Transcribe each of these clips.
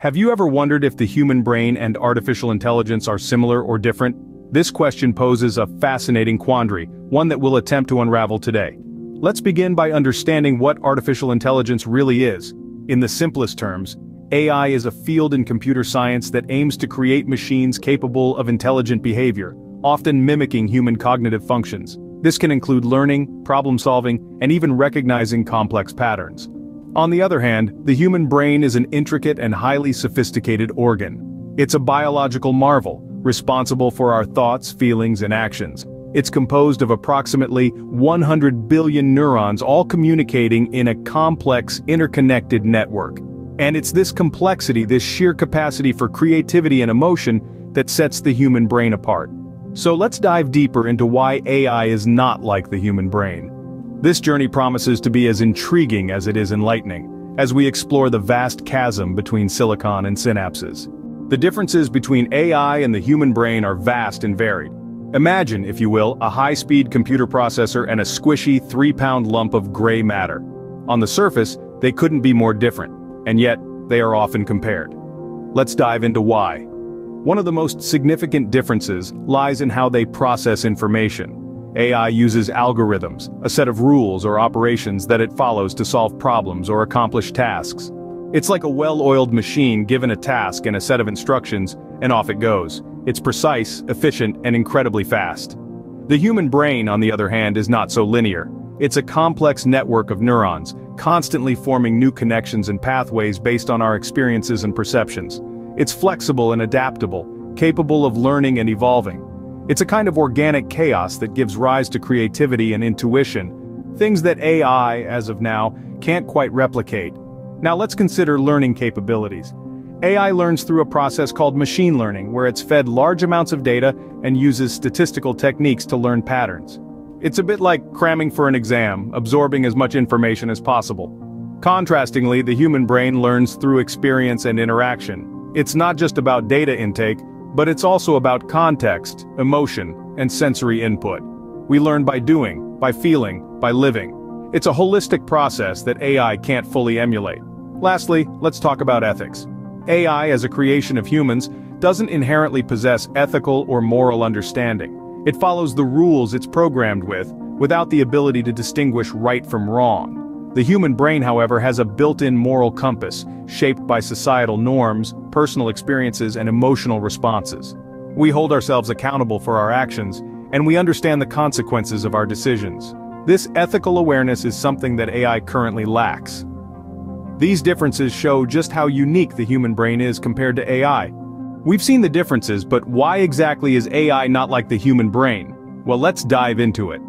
Have you ever wondered if the human brain and artificial intelligence are similar or different? This question poses a fascinating quandary, one that we'll attempt to unravel today. Let's begin by understanding what artificial intelligence really is. In the simplest terms, AI is a field in computer science that aims to create machines capable of intelligent behavior, often mimicking human cognitive functions. This can include learning, problem-solving, and even recognizing complex patterns. On the other hand, the human brain is an intricate and highly sophisticated organ. It's a biological marvel, responsible for our thoughts, feelings, and actions. It's composed of approximately 100 billion neurons, all communicating in a complex, interconnected network. And it's this complexity, this sheer capacity for creativity and emotion, that sets the human brain apart. So let's dive deeper into why AI is not like the human brain. This journey promises to be as intriguing as it is enlightening, as we explore the vast chasm between silicon and synapses. The differences between AI and the human brain are vast and varied. Imagine, if you will, a high-speed computer processor and a squishy 3-pound lump of gray matter. On the surface, they couldn't be more different, and yet, they are often compared. Let's dive into why. One of the most significant differences lies in how they process information. AI uses algorithms, a set of rules or operations that it follows to solve problems or accomplish tasks. It's like a well-oiled machine given a task and a set of instructions, and off it goes. It's precise, efficient, and incredibly fast. The human brain, on the other hand, is not so linear. It's a complex network of neurons, constantly forming new connections and pathways based on our experiences and perceptions. It's flexible and adaptable, capable of learning and evolving. It's a kind of organic chaos that gives rise to creativity and intuition, things that AI, as of now, can't quite replicate. Now let's consider learning capabilities. AI learns through a process called machine learning, where it's fed large amounts of data and uses statistical techniques to learn patterns. It's a bit like cramming for an exam, absorbing as much information as possible. Contrastingly, the human brain learns through experience and interaction. It's not just about data intake, but it's also about context, emotion, and sensory input. We learn by doing, by feeling, by living. It's a holistic process that AI can't fully emulate. Lastly, let's talk about ethics. AI, as a creation of humans, doesn't inherently possess ethical or moral understanding. It follows the rules it's programmed with, without the ability to distinguish right from wrong. The human brain, however, has a built-in moral compass, shaped by societal norms, personal experiences, and emotional responses. We hold ourselves accountable for our actions, and we understand the consequences of our decisions. This ethical awareness is something that AI currently lacks. These differences show just how unique the human brain is compared to AI. We've seen the differences, but why exactly is AI not like the human brain? Well, let's dive into it.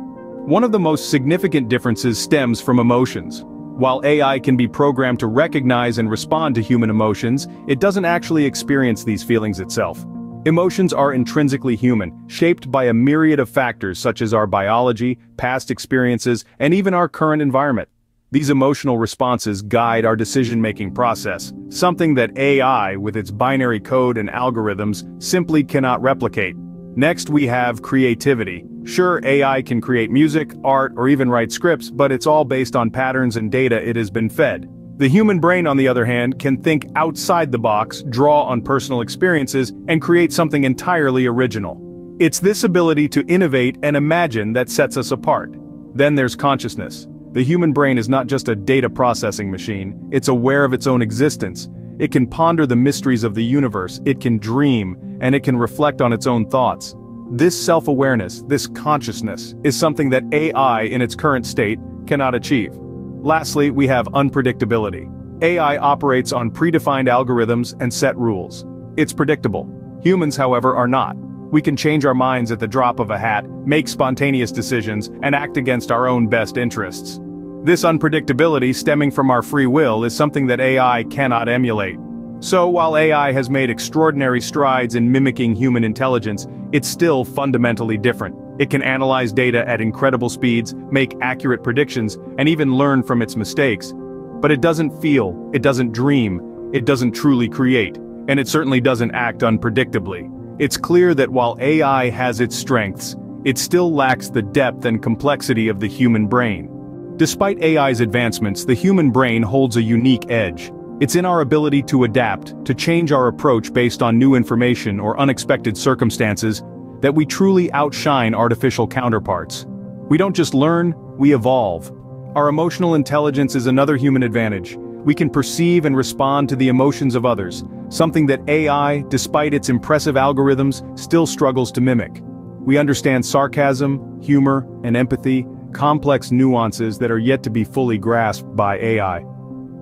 One of the most significant differences stems from emotions. While AI can be programmed to recognize and respond to human emotions, it doesn't actually experience these feelings itself. Emotions are intrinsically human, shaped by a myriad of factors such as our biology, past experiences, and even our current environment. These emotional responses guide our decision-making process, something that AI, with its binary code and algorithms, simply cannot replicate. Next, we have creativity. Sure, AI can create music, art, or even write scripts, but it's all based on patterns and data it has been fed. The human brain, on the other hand, can think outside the box, draw on personal experiences, and create something entirely original. It's this ability to innovate and imagine that sets us apart. Then there's consciousness. The human brain is not just a data processing machine, it's aware of its own existence. It can ponder the mysteries of the universe, it can dream, and it can reflect on its own thoughts. This self-awareness, this consciousness, is something that AI in its current state cannot achieve. Lastly, we have unpredictability. AI operates on predefined algorithms and set rules. It's predictable. Humans, however, are not. We can change our minds at the drop of a hat, make spontaneous decisions, and act against our own best interests. This unpredictability stemming from our free will is something that AI cannot emulate. So while AI has made extraordinary strides in mimicking human intelligence, it's still fundamentally different. It can analyze data at incredible speeds, make accurate predictions, and even learn from its mistakes. But it doesn't feel, it doesn't dream, it doesn't truly create, and it certainly doesn't act unpredictably. It's clear that while AI has its strengths, it still lacks the depth and complexity of the human brain. Despite AI's advancements, the human brain holds a unique edge. It's in our ability to adapt, to change our approach based on new information or unexpected circumstances, that we truly outshine artificial counterparts. We don't just learn, we evolve. Our emotional intelligence is another human advantage. We can perceive and respond to the emotions of others, something that AI, despite its impressive algorithms, still struggles to mimic. We understand sarcasm, humor, and empathy, complex nuances that are yet to be fully grasped by AI.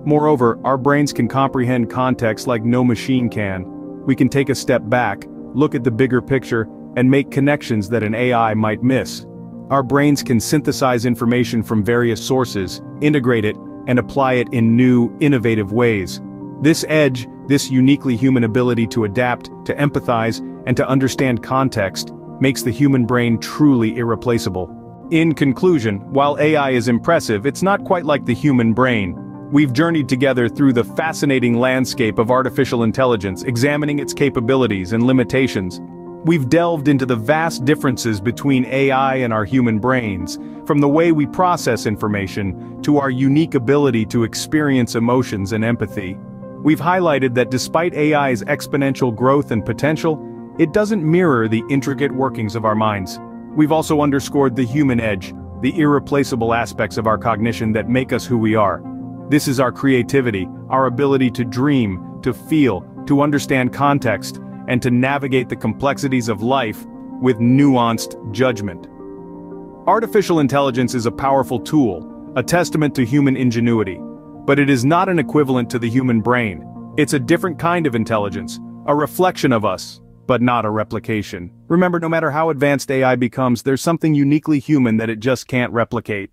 Moreover, our brains can comprehend context like no machine can. We can take a step back, look at the bigger picture, and make connections that an AI might miss. Our brains can synthesize information from various sources, integrate it, and apply it in new, innovative ways. This edge, this uniquely human ability to adapt, to empathize, and to understand context, makes the human brain truly irreplaceable. In conclusion, while AI is impressive, it's not quite like the human brain. We've journeyed together through the fascinating landscape of artificial intelligence, examining its capabilities and limitations. We've delved into the vast differences between AI and our human brains, from the way we process information to our unique ability to experience emotions and empathy. We've highlighted that despite AI's exponential growth and potential, it doesn't mirror the intricate workings of our minds. We've also underscored the human edge, the irreplaceable aspects of our cognition that make us who we are. This is our creativity, our ability to dream, to feel, to understand context, and to navigate the complexities of life with nuanced judgment. Artificial intelligence is a powerful tool, a testament to human ingenuity, but it is not an equivalent to the human brain. It's a different kind of intelligence, a reflection of us, but not a replication. Remember, no matter how advanced AI becomes, there's something uniquely human that it just can't replicate.